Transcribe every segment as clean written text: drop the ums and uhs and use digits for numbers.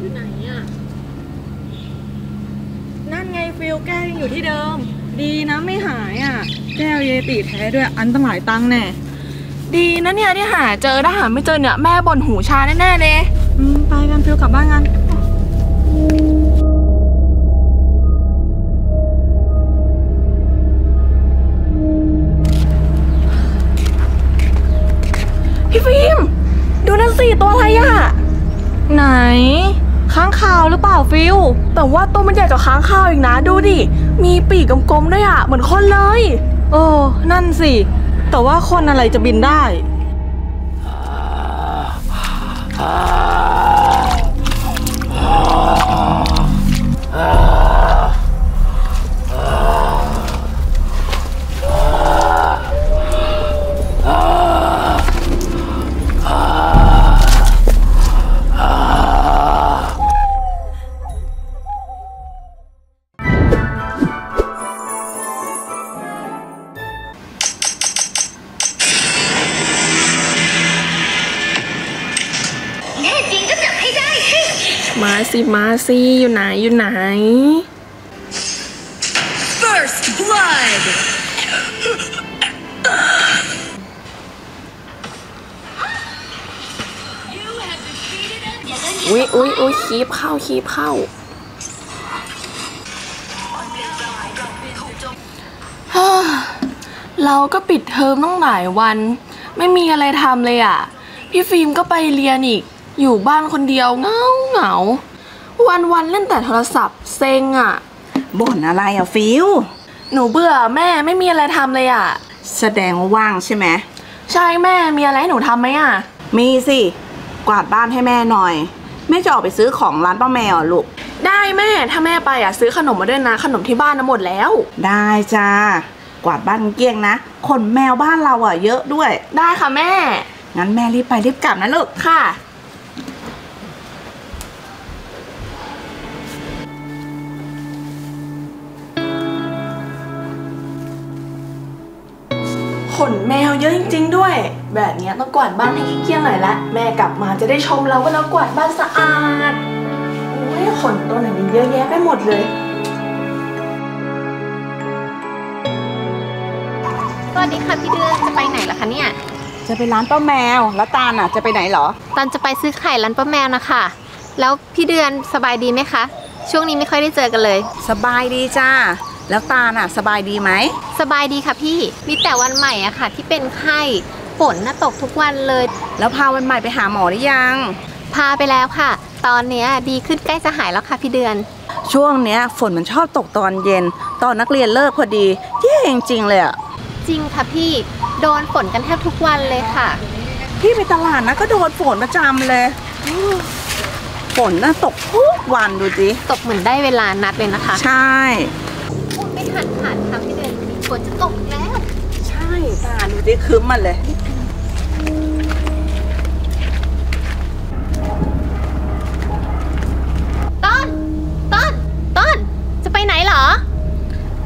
อยู่ไหนอะนั่นไงฟิลแก้วยังอยู่ที่เดิมดีนะไม่หายอะแก้วเยติแท้ด้วยอันตั้งหลายตังแน่ดีนะเนี่ยที่หาเจอถ้าหาไม่เจอเนี่ยแม่บ่นหูชาแน่ๆเลยไปกันฟิลกลับบ้านกันพี่ฟิล์มดูนั่นสิตัวอะไรอะไหนค้างคาวหรือเปล่าฟิลแต่ว่าตัวมันใหญ่กว่าค้างคาวอีกนะดูดิมีปีกกลมๆด้วยอะเหมือนคนเลยโอ้นั่นสิแต่ว่าคนอะไรจะบินได้มาสิอยู่ไหน First blood อุ๊ยคีบเข้าเราก็ปิดเทอมตั้งหลายวันไม่มีอะไรทำเลยอ่ะพี่ฟิล์มก็ไปเรียนอีกอยู่บ้านคนเดียวเหงาวันๆเล่นแต่โทรศัพท์เซ็งอ่ะบ่นอะไรอ่ะฟิวหนูเบื่อแม่ไม่มีอะไรทำเลยอ่ะแสดงว่าว่างใช่ไหมใช่แม่มีอะไรให้หนูทำไหมอ่ะมีสิกวาดบ้านให้แม่หน่อยแม่จะออกไปซื้อของร้านป้าแมวลูกได้แม่ถ้าแม่ไปอ่ะซื้อขนมมาด้วยนะขนมที่บ้านนะหมดแล้วได้จ้ากวาดบ้านเกลี้ยงนะขนแมวบ้านเราอ่ะเยอะด้วยได้ค่ะแม่งั้นแม่รีบไปรีบกลับนะลูกค่ะขนแมวเยอะจริงๆด้วยแบบนี้ต้องกวาดบ้านให้เกลี้ยงหน่อยละแม่กลับมาจะได้ชมเราว่าเรากวาดบ้านสะอาดโอ้ยขนตัวไหนมีเยอะแยะไปหมดเลยสวัสดีค่ะพี่เดือนจะไปไหนล่ะคะเนี่ยจะไปร้านป้าแมวแล้วตาลอ่ะจะไปไหนหรอตาลจะไปซื้อไข่ร้านป้าแมวนะคะแล้วพี่เดือนสบายดีไหมคะช่วงนี้ไม่ค่อยได้เจอกันเลยสบายดีจ้าแล้วตาน่ะสบายดีไหมสบายดีค่ะพี่มีแต่วันใหม่อะค่ะที่เป็นไข้ฝนน่ะตกทุกวันเลยแล้วพาวันใหม่ไปหาหมอหรือยังพาไปแล้วค่ะตอนนี้ดีขึ้นใกล้จะหายแล้วค่ะพี่เดือนช่วงเนี้ยฝนมันชอบตกตอนเย็นตอนนักเรียนเลิกพอดีแย่จริงๆเลยอะจริงค่ะพี่โดนฝนกันแทบทุกวันเลยค่ะพี่ไปตลาดนะก็โดนฝนประจำเลยฝนน่ะตกทุกวันดูสิตกเหมือนได้เวลานัดเลยนะคะใช่ผ่านทำที่เดินฝนจะตกแล้วใช่ตาดูดิคืบมันเลยต้นจะไปไหนเหรอ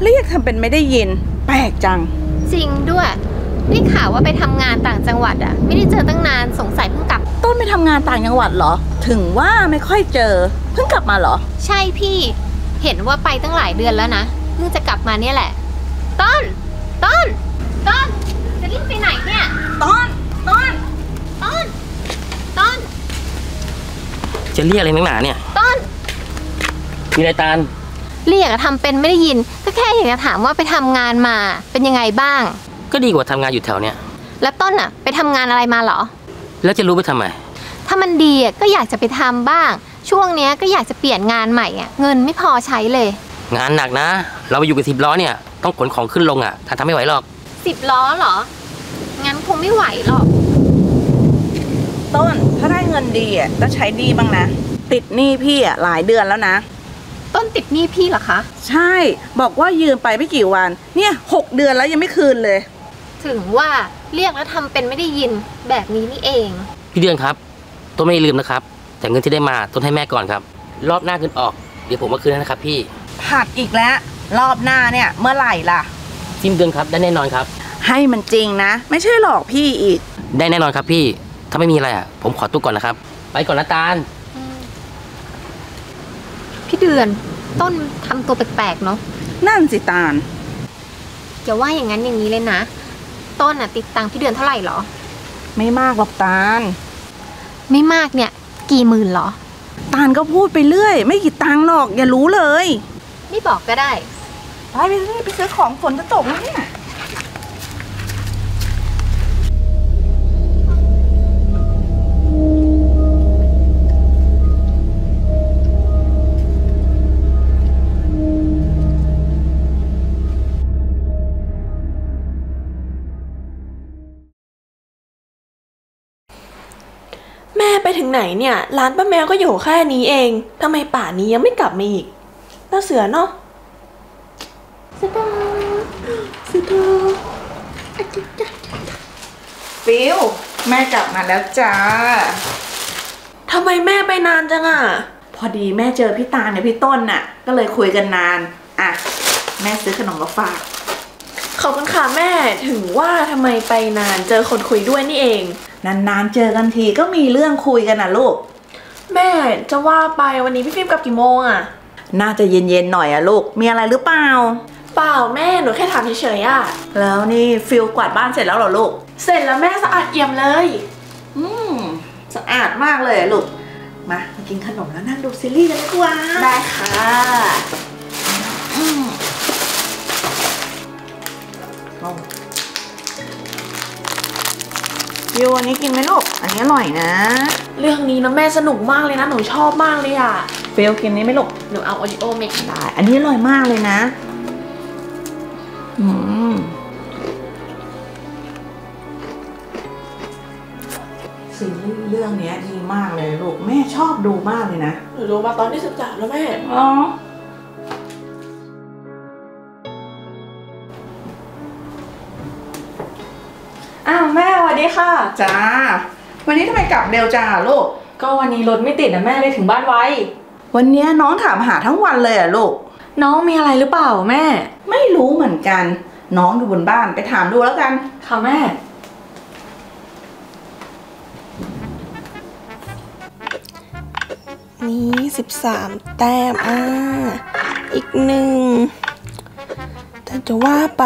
เรียกทำเป็นไม่ได้ยินแปลกจังจริงด้วยได้ข่าวว่าไปทำงานต่างจังหวัดอะไม่ได้เจอตั้งนานสงสัยเพิ่งกลับต้นไปทำงานต่างจังหวัดเหรอถึงว่าไม่ค่อยเจอเพิ่งกลับมาเหรอใช่พี่เห็นว่าไปตั้งหลายเดือนแล้วนะเพิ่งจะกลับมาเนี่ยแหละต้นจะรีบไปไหนเนี่ยต้นจะเรียกอะไรนักหนาเนี่ยต้นมีอะไรตาลเรียกทำเป็นไม่ได้ยินก็แค่อยากจะถามว่าไปทำงานมาเป็นยังไงบ้างก็ดีกว่าทำงานอยู่แถวเนี้ยแล้วต้นอะไปทำงานอะไรมาหรอแล้วจะรู้ไปทำไมถ้ามันดีอะก็อยากจะไปทำบ้างช่วงเนี้ยก็อยากจะเปลี่ยนงานใหม่อะเงินไม่พอใช้เลยงานหนักนะเราไปอยู่กับ10 ล้อเนี่ยต้องขนของขึ้นลงอ่ะถ้าทำไม่ไหวหรอก10 ล้อเหรองั้นคงไม่ไหวหรอกต้นถ้าได้เงินดีอ่ะก็ใช้ดีบ้างนะติดหนี้พี่อ่ะหลายเดือนแล้วนะต้นติดหนี้พี่เหรอคะใช่บอกว่ายืมไปไม่กี่วันเนี่ย6 เดือนแล้วยังไม่คืนเลยถึงว่าเรียกแล้วทำเป็นไม่ได้ยินแบบนี้นี่เองพี่เดือนครับต้นไม่ลืมนะครับแต่เงินที่ได้มาต้นให้แม่ก่อนครับรอบหน้าเงินออกเดี๋ยวผมมาคืนนะครับพี่หักอีกแล้วรอบหน้าเนี่ยเมื่อไหร่ล่ะสิ้นเดือนครับได้แน่นอนครับให้มันจริงนะไม่ใช่หลอกพี่อีกได้แน่นอนครับพี่ถ้าไม่มีอะไรอ่ะผมขอตัวก่อนนะครับไปก่อนนะตาล เดือนต้นทำตัวแปลกๆเนาะนั่นสิตาลอย่าว่าอย่างนั้นอย่างนี้เลยนะต้นน่ะติดตังค์พี่เดือนเท่าไหร่หรอไม่มากหรอกตาลไม่มากเนี่ยกี่หมื่นหรอตาลก็พูดไปเรื่อยไม่กี่ตังค์หรอกอย่ารู้เลยไม่บอกก็ได้ไปซื้อของฝนจะตกแล้วเนี่ยแม่ไปถึงไหนเนี่ยร้านป้าแมวก็อยู่แค่นี้เองทำไมป่านี้ยังไม่กลับมาอีกน่าเสือเนาะสตาสตาฟิวแม่กลับมาแล้วจ้าทำไมแม่ไปนานจังอ่ะพอดีแม่เจอพี่ตาเนี่ยพี่ต้นน่ะก็เลยคุยกันนานอ่ะแม่ซื้อขนมมาฝากขอบคุณค่ะแม่ถึงว่าทำไมไปนานเจอคนคุยด้วยนี่เองนานๆเจอกันทีก็มีเรื่องคุยกันนะลูกแม่จะว่าไปวันนี้พี่ฟิวกลับกี่โมงอ่ะน่าจะเย็นๆหน่อยอ่ะลูกมีอะไรหรือเปล่าเปล่าแม่หนูแค่ถามเฉยๆอ่ะแล้วนี่ฟิวกวาดบ้านเสร็จแล้วเหรอลูกเสร็จแล้วแม่สะอาดเอี่ยมเลยสะอาดมากเลยลูกมากินขนมแล้วนั่งดูซีรีส์กันดีกว่าได้ค่ะฟิววันนี้กินไหมลูกอันนี้อร่อยนะเรื่องนี้นะแม่สนุกมากเลยนะหนูชอบมากเลยอ่ะฟิวกินนี้ไหมลูกหนูเอาโอริโอเมกได้อันนี้อร่อยมากเลยนะซีรีส์เรื่องนี้ดีมากเลยลูกแม่ชอบดูมากเลยนะหนูดูมาตอนที่13แล้วแม่อ๋ออ้าวแม่สวัสดีค่ะจ้าวันนี้ทำไมกลับเร็วจ้าลูกก็วันนี้รถไม่ติดนะแม่เลยถึงบ้านไววันนี้น้องถามหาทั้งวันเลยอ่ะลูกน้องมีอะไรหรือเปล่าแม่ไม่รู้เหมือนกันน้องอยู่บนบ้านไปถามดูแล้วกันค่ะแม่นี้13แต้มอีกหนึ่งแต่จะว่าไป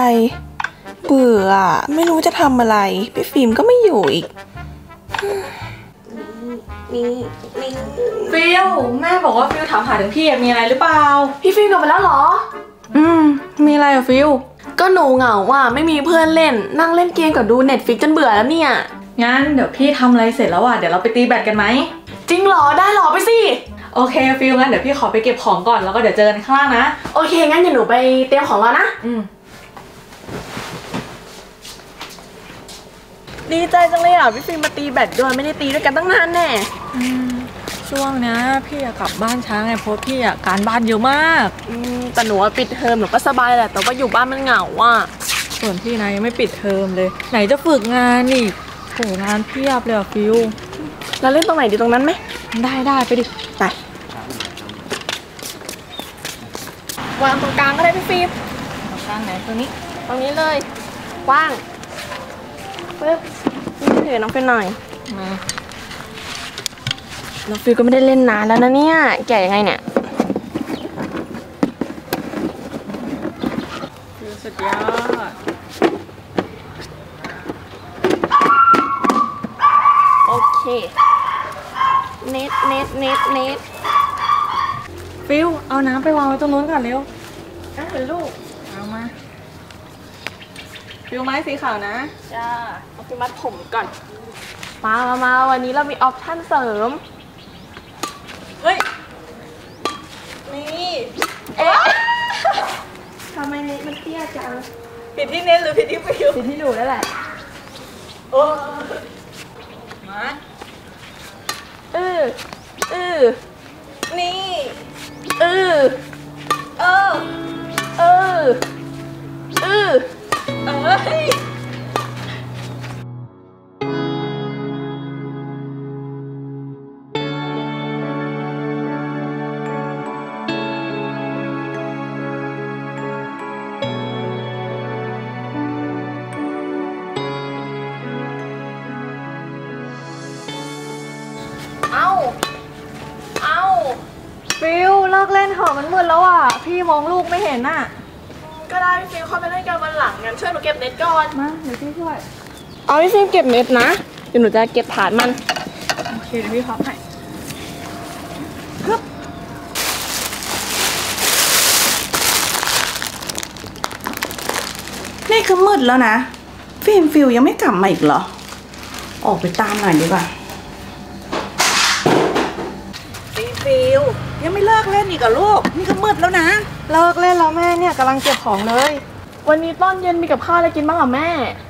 เบื่อไม่รู้จะทำอะไรพี่ฟิล์มก็ไม่อยู่อีกนี่ฟิวแม่บอกว่าฟิวถามหาถึงพี่มีอะไรหรือเปล่าพี่ฟิวกลับไปแล้วเหรอมีอะไรอะฟิวก็หนูเหงาว่าไม่มีเพื่อนเล่นนั่งเล่นเกมกับดูเน็ตฟลิกซ์จนเบื่อแล้วเนี่ยงั้นเดี๋ยวพี่ทำอะไรเสร็จแล้วอะเดี๋ยวเราไปตีแบดกันไหมจริงเหรอได้เหรอไปสิโอเคฟิวงั้นเดี๋ยวพี่ขอไปเก็บของก่อนแล้วก็เดี๋ยวเจอกันข้างล่างนะโอเคงั้นเดี๋ยวหนูไปเตรียมของแล้วนะดีใจจังเลยอ่ะพี่ฟิล์มมาตีแบดด้วยไม่ได้ตีด้วยกันตั้งนานแน่ช่วงนี้พี่อยากกลับบ้านช้าไงเพราะพี่อยากการบ้านเยอะมากแต่หนูปิดเทอมหนูก็สบายแหละแต่ว่าอยู่บ้านมันเหงาว่ะส่วนพี่นายยังไม่ปิดเทอมเลยไหนจะฝึกงานอีกโหงานเพียบเลยฟิวเราเล่นตรงไหนดีตรงนั้นไหมได้ไปดิไปวางตรงกลางก็ได้พี่ฟิล์มตรงกลางไหนตรงนี้เลยว่างปึ๊บถือน้องไปหน่อยน้องฟิวก็ไม่ได้เล่นนานแล้วนะเนี่ยแก่ยังไงเนี่ยฟิวสุดยอดโอเคเน็ตฟิวเอาน้ำไปวางไว้ตรงนู้นก่อนเร็วเห็นลูกเอามาฟิวไม้สีขาวนะจ้าเอาไปมัดผมก่อนมาวันนี้เรามีออปชั่นเสริมเฮ้ยนี่ทำไมเน็ตมันเตี้ยจังผิดที่เน็ตหรือผิดที่ฟิวผิดที่หนูแล้วแหละโอ้มานี่ ฟิวเลิกเล่นเหอะมันมืดแล้วอ่ะพี่มองลูกไม่เห็นอ่ะก็ได้พี่ฟิวเข้าไปเล่นกันวันหลังงั้นช่วยหนูเก็บเน็ตก่อนมาเดี๋ยวพี่ช่วยเอาพี่ฟิวเก็บเน็ตนะเดี๋ยวหนูจะเก็บฐานมันโอเคเดี๋ยวพี่พับให้ครับนี่ก็มืดแล้วนะฟิวยังไม่กลับมาอีกเหรอออกไปตามหน่อยดีกว่าฟิวยังไม่เลิกเล่นอีกเหรอลูกนี่ก็มืดแล้วนะเลิกเล่นแล้วแม่เนี่ยกำลังเก็บของเลยวันนี้ตอนเย็นมีกับข้าวอะไรกินบ้างอ่ะแม่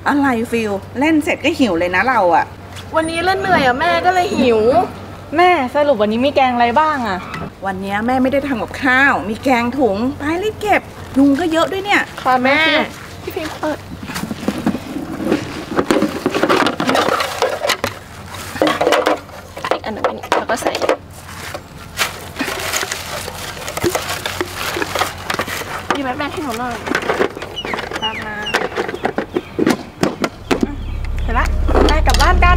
อะไรฟิวเล่นเสร็จก็หิวเลยนะเราอ่ะวันนี้เล่นเหนื่อยอ่ะแม่ก็เลยหิวแม่สรุปวันนี้มีแกงอะไรบ้างอ่ะวันนี้แม่ไม่ได้ทำกับข้าวมีแกงถุงไปรีบเก็บยุงก็เยอะด้วยเนี่ยค่ะแม่พี่พิมเปิดอีกอันหนึ่งอันนี้แล้วก็ใส่ดีไหมแม่ให้หนูหน่อยตามมาเสร็จแล้วไปกลับบ้านกัน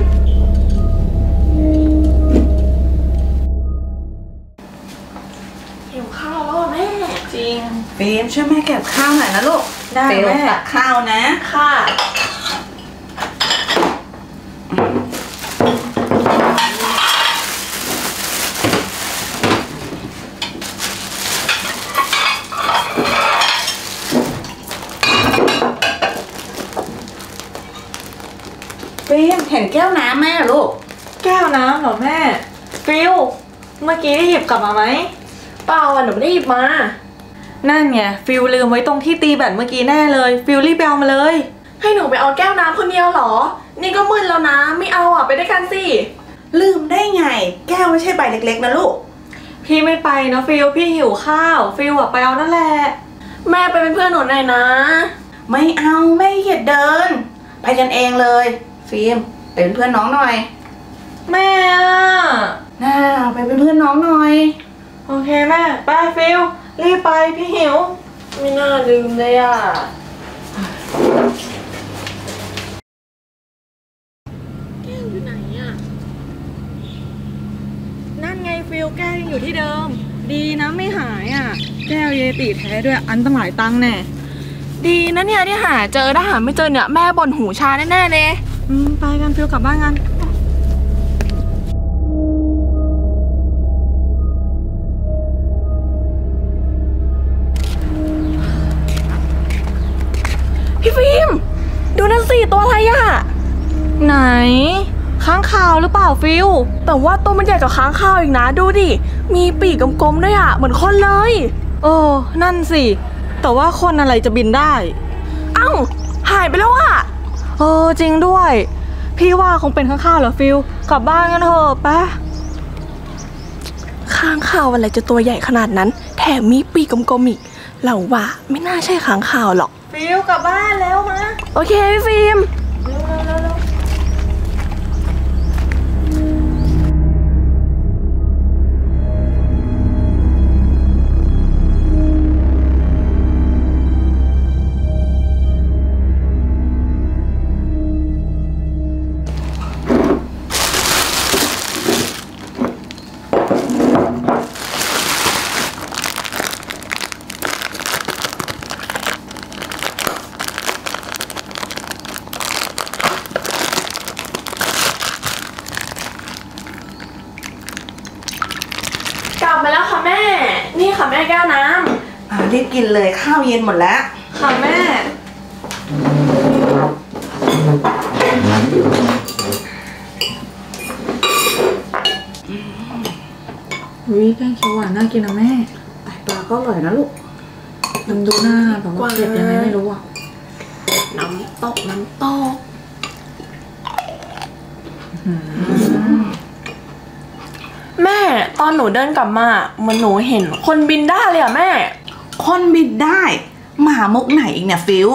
หิวข้าวแล้วแม่จริงฟิล์มช่วยแม่เก็บข้าวหน่อยนะลูกได้แม่ตักข้าวนะค่ะฟิล์มเห็นแก้วน้ำแม่ลูกแก้วน้ำเหรอแม่ฟิลเมื่อกี้ได้หยิบกลับมาไหมเปล่าอ่ะหนูไม่ได้หยิบมานั่นไงฟิวลืมไว้ตรงที่ตีแบตเมื่อกี้แน่เลยฟิวรีบไปเอามาเลยให้หนูไปเอาแก้วน้ำคนเดียวหรอนี่ก็มืดแล้วนะไม่เอาอ่ะไปด้วยกันสิลืมได้ไงแก้วไม่ใช่ใบเล็กๆนะลูกพี่ไม่ไปนะฟิวพี่หิวข้าวฟิวอ่ะไปเอานั่นแหละแม่ไปเป็นเพื่อนหนูหน่อยนะไม่เอาไม่เหยียดเดินไปกันเองเลยฟิวไปเป็นเพื่อนน้องหน่อยแม่น่าไปเป็นเพื่อนน้องหน่อยโอเคแม่ไปฟิวรีบไปพี่หิวไม่น่าลืมเลยอ่ะแก้วอยู่ไหนอ่ะนั่นไงฟิวแก้วยังอยู่ที่เดิมดีนะไม่หายอ่ะแก้วเยติแท้ด้วยอันตั้งหลายตังแน่ดีนะเนี่ยที่หาเจอถ้าหาไม่เจอเนี่ยแม่บ่นหูชาแน่ๆเลยไปกันฟิวกลับบ้านกันพี่ฟิล์มดูนั่นสิตัวอะไรอ่ะไหนค้างคาวหรือเปล่าฟิวแต่ว่าตัวมันใหญ่กว่าค้างคาวอีกนะดูดิมีปีกกลมๆด้วยอ่ะเหมือนคนเลยเออนั่นสิแต่ว่าคนอะไรจะบินได้อ้าวหายไปแล้วอ่ะเออจริงด้วยพี่ว่าคงเป็นค้างคาวเหรอฟิวกลับบ้านกันเถอะไปค้างคาวอะไรจะตัวใหญ่ขนาดนั้นแถมมีปีกกลมๆอีกเราว่าไม่น่าใช่ค้างคาวหรอกฟิวกลับบ้านแล้วมาโอเคพี่ฟิล์มแม่แก้วน้ำรีบกินเลยข้าวเย็นหมดแล้วค่ะแม่วิแกงเขียวหวานน่ากินนะแม่ปลาก็อร่อยนะลูกน้ำดูหน้าแบบว่าเผ็ดยังไงไม่รู้อ่ะน้ำตกแม่ตอนหนูเดินกลับมาเหมือนหนูเห็นคนบินได้เลยอะแม่คนบินได้หมามุกไหนอีกเนี่ยฟิว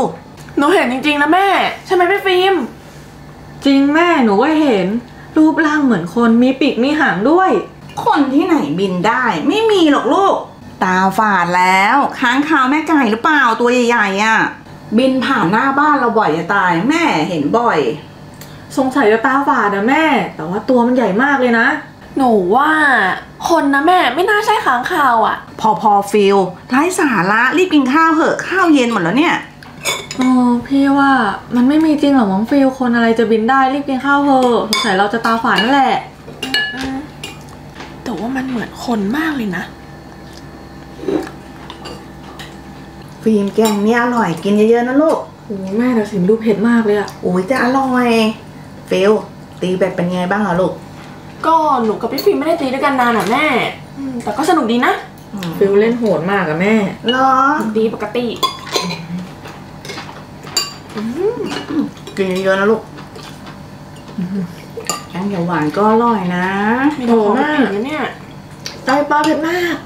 หนูเห็นจริงๆนะแม่ใช่ไหมพี่ฟิล์มจริงแม่หนูก็เห็นรูปร่างเหมือนคนมีปีกมีหางด้วยคนที่ไหนบินได้ไม่มีหรอกลูกตาฝาดแล้วค้างคาวแม่ไก่หรือเปล่าตัวใหญ่ๆอะบินผ่านหน้าบ้านเราบ่อยจะตายแม่เห็นบ่อยสงสัยจะตาฝาดนะแม่แต่ว่าตัวมันใหญ่มากเลยนะ หนูว่าคนนะแม่ไม่น่าใช่ค้างคาวอ่ะพอฟิลไร้สาระรีบกินข้าวเหอะข้าวเย็นหมดแล้วเนี่ยพี่ว่ามันไม่มีจริงหรอกมั้งฟิลคนอะไรจะบินได้รีบกินข้าวเหอะสงสัยเราจะตาฝาดนั่นแหละแต่ว่ามันเหมือนคนมากเลยนะฟิล์มแกงเนี่ยอร่อยกินเยอะๆนะลูกโอ้แม่แต่สิมดูเผ็ดมากเลยอ่ะโอ้ยจะอร่อยฟิลตีแบตเป็นไงบ้างเหรอลูกก็หนูกับพี่ฟิล์มไม่ได้ตีด้วยกันนานอ่ะแม่แต่ก็สนุกดีนะฟิลเล่นโหดมากอ่ะแม่เหรอดีปกติกินเยอะนะลูกแกงเขียวหวานก็อร่อยนะโหมากเนี่ยไตปลาเผ็ดมาก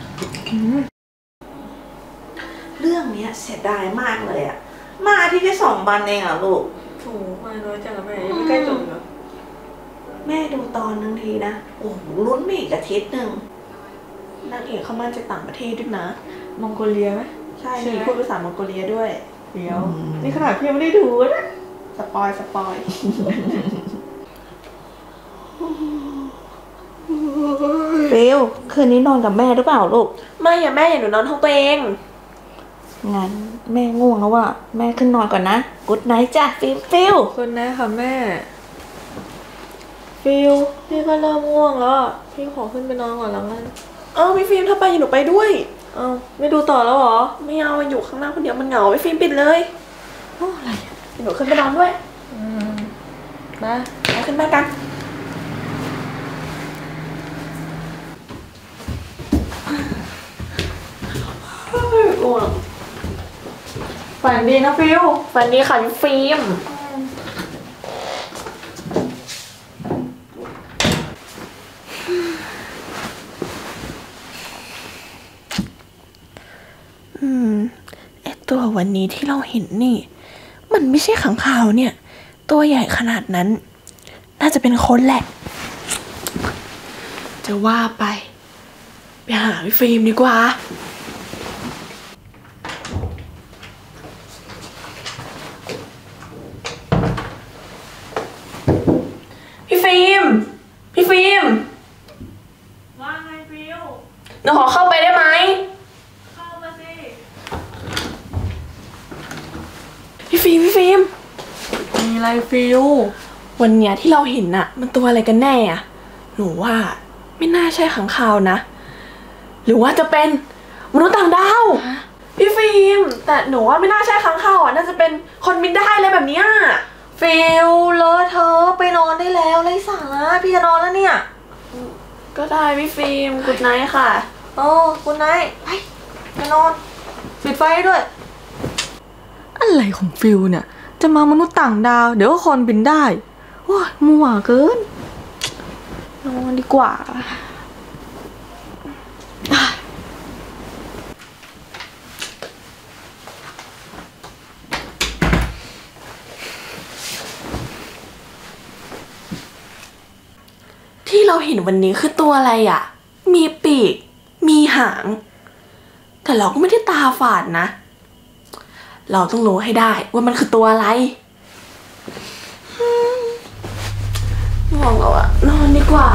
เรื่องเนี้ยเสียดายมากเลยอ่ะมาที่แค่2 วันเองอ่ะลูกโอ้มาน้อยจังแม่ไม่ใกล้จบแล้วแม่ดูตอนนึงทีนะโอ้โหลุ้นไม่อีกอาทิตย์หนึ่งนางเอกเขามาจากต่างประเทศด้วยนะมองโกเลียไหมใช่มีพูดภาษามองโกเลียด้วยเดี๋ยวนี่ขนาดพี่ไม่ได้ดูนะสปอยฟิลคืนนี้นอนกับแม่หรือเปล่าลูกไม่อย่าแม่อย่าหนูนอนห้องตัวเองงั้นแม่ง่วงแล้วว่ะแม่ขึ้นนอนก่อนนะกู๊ดไนท์จ้ะฟิลกู๊ดไนท์ค่ะแม่ฟิลพี่ก็เริ่มง่วงแล้วพี่ขอขึ้นไปนอนก่อนแล้วกันเอ้าพี่ฟิลถ้าไปหนูไปด้วยเอ้าไม่ดูต่อแล้วเหรอไม่เอาอยู่ข้างหน้าคนเดียวมันเหงาพี่ฟิลปิดเลยโอ้อะไรหนูขึ้นไปนอนด้วยมาขึ้นบ้านกันง่วงฝันดีนะฟิลฝันดีค่ะพี่ฟิล์มไอตัววันนี้ที่เราเห็นนี่มันไม่ใช่ขังข่าวเนี่ยตัวใหญ่ขนาดนั้นน่าจะเป็นคนแหละจะว่าไปหาพี่ฟิล์มดีกว่าพี่ฟิล์มว่าไงฟิลหนูขอเข้าไปได้ไหมเข้ามาสิพี่ฟิล์มมีอะไรฟิลวันเนี้ยที่เราเห็นน่ะมันตัวอะไรกันแน่อะหนูว่าไม่น่าใช่ขังข่าวนะหรือว่าจะเป็นมนุษย์ต่างดาวพี่ฟิล์มแต่หนูว่าไม่น่าใช่ขังข่าวอ่ะน่าจะเป็นคนบินได้อะไรแบบเนี้ยฟิลเลอะเธอไปนอนได้แล้วไร้สาระพี่จะนอนแล้วเนี่ยก็ได้พี่ฟิล์มกู๊ดไนท์ค่ะโอ้กู๊ดไนท์ไปนอนปิดไฟด้วยอะไรของฟิลเนี่ยจะมามนุษย์ต่างดาวเดี๋ยวก็คนบินได้โอ้ยมั่วเกินนอนดีกว่าที่เราเห็นวันนี้คือตัวอะไรอ่ะมีปีกมีหางแต่เราก็ไม่ได้ตาฝาดนะเราต้องรู้ให้ได้ว่ามันคือตัวอะไรมองเราอะนอนดีกว่า